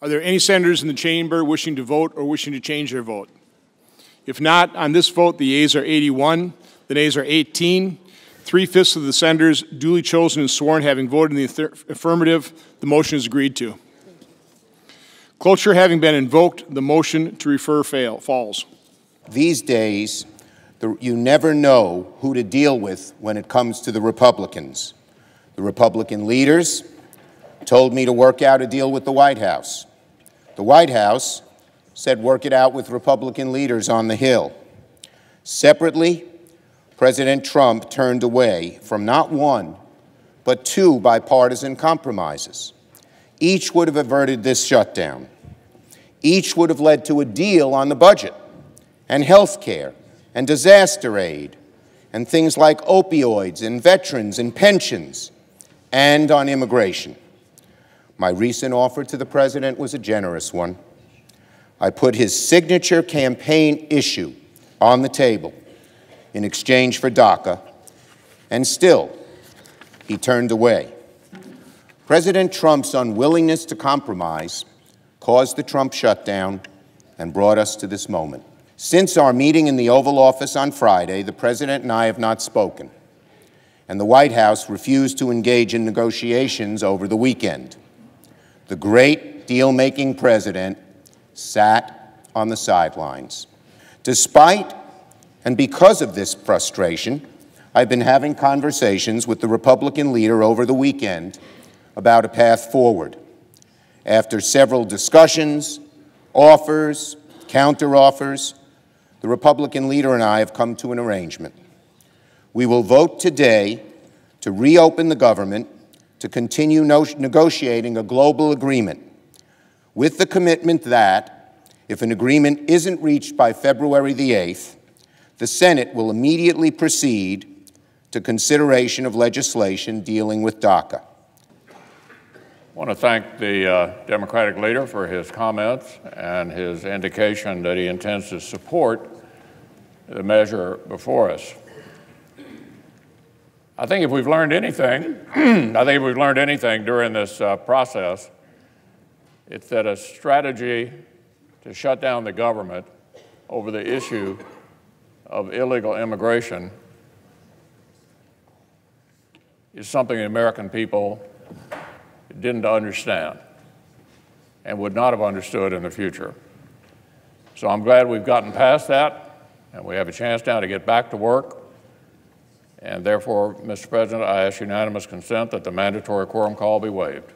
Are there any senators in the chamber wishing to vote or wishing to change their vote? If not, on this vote, the yeas are 81, the nays are 18. 3/5 of the senators duly chosen and sworn having voted in the affirmative, the motion is agreed to. Cloture having been invoked, the motion to refer falls. These days, you never know who to deal with when it comes to the Republicans. The Republican leaders told me to work out a deal with the White House. The White House said work it out with Republican leaders on the Hill. Separately, President Trump turned away from not one, but two bipartisan compromises. Each would have averted this shutdown. Each would have led to a deal on the budget and health care and disaster aid and things like opioids and veterans and pensions and on immigration. My recent offer to the president was a generous one. I put his signature campaign issue on the table in exchange for DACA, and still he turned away. President Trump's unwillingness to compromise caused the Trump shutdown and brought us to this moment. Since our meeting in the Oval Office on Friday, the president and I have not spoken, and the White House refused to engage in negotiations over the weekend. The great deal-making president sat on the sidelines. Despite and because of this frustration, I've been having conversations with the Republican leader over the weekend about a path forward. After several discussions, offers, counteroffers, the Republican leader and I have come to an arrangement. We will vote today to reopen the government to continue negotiating a global agreement, with the commitment that, if an agreement isn't reached by February the 8th, the Senate will immediately proceed to consideration of legislation dealing with DACA. I want to thank the Democratic leader for his comments and his indication that he intends to support the measure before us. I think if we've learned anything, during this process, it's that a strategy to shut down the government over the issue of illegal immigration is something the American people didn't understand and would not have understood in the future. So I'm glad we've gotten past that, and we have a chance now to get back to work. And therefore, Mr. President, I ask unanimous consent that the mandatory quorum call be waived.